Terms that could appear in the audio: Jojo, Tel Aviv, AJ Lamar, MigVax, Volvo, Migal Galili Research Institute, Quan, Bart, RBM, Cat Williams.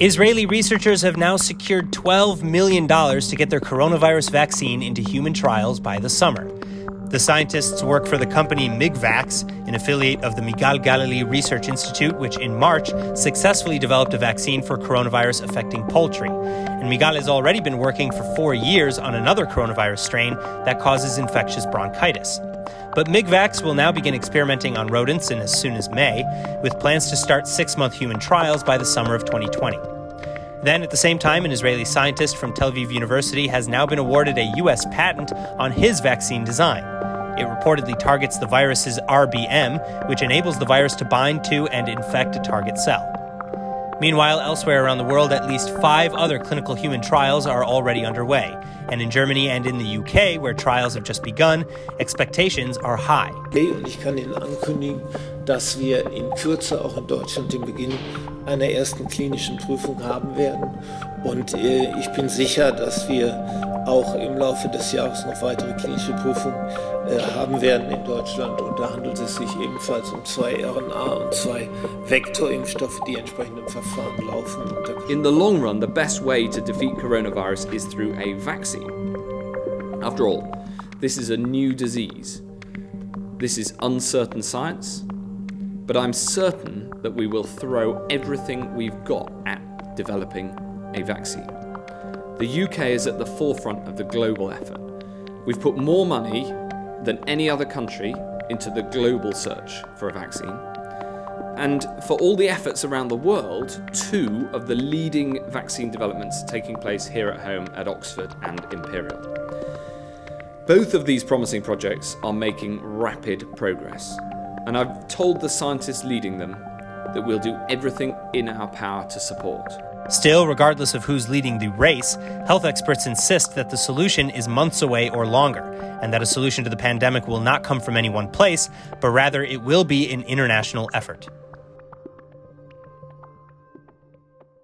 Israeli researchers have now secured $12 million to get their coronavirus vaccine into human trials by the summer. The scientists work for the company MigVax, an affiliate of the Migal Galili Research Institute, which in March successfully developed a vaccine for coronavirus affecting poultry. And Migal has already been working for 4 years on another coronavirus strain that causes infectious bronchitis. But MigVax will now begin experimenting on rodents in as soon as May, with plans to start six-month human trials by the summer of 2020. Then, at the same time, an Israeli scientist from Tel Aviv University has now been awarded a U.S. patent on his vaccine design. It reportedly targets the virus's RBM, which enables the virus to bind to and infect a target cell. Meanwhile, elsewhere around the world, at least 5 other clinical human trials are already underway. And in Germany and in the UK, where trials have just begun, expectations are high. And I can ankündigen, dass wir in Kürze auch in Deutschland den Beginn einer ersten klinischen Prüfung haben werden. Und ich bin sicher, dass wir auch im Laufe des Jahres noch weitere klinische Prüfungen haben werden in Deutschland. Und da handelt es sich ebenfalls um 2 RNA- und 2 Vektorimpfstoffe, die entsprechend im Verfahren laufen. In the long run, the best way to defeat coronavirus is through a vaccine. After all, this is a new disease. This is uncertain science, but I'm certain that we will throw everything we've got at developing a vaccine. The UK is at the forefront of the global effort. We've put more money than any other country into the global search for a vaccine. And for all the efforts around the world, 2 of the leading vaccine developments are taking place here at home at Oxford and Imperial. Both of these promising projects are making rapid progress. And I've told the scientists leading them that we'll do everything in our power to support. Still, regardless of who's leading the race, health experts insist that the solution is months away or longer, and that a solution to the pandemic will not come from any one place, but rather it will be an international effort.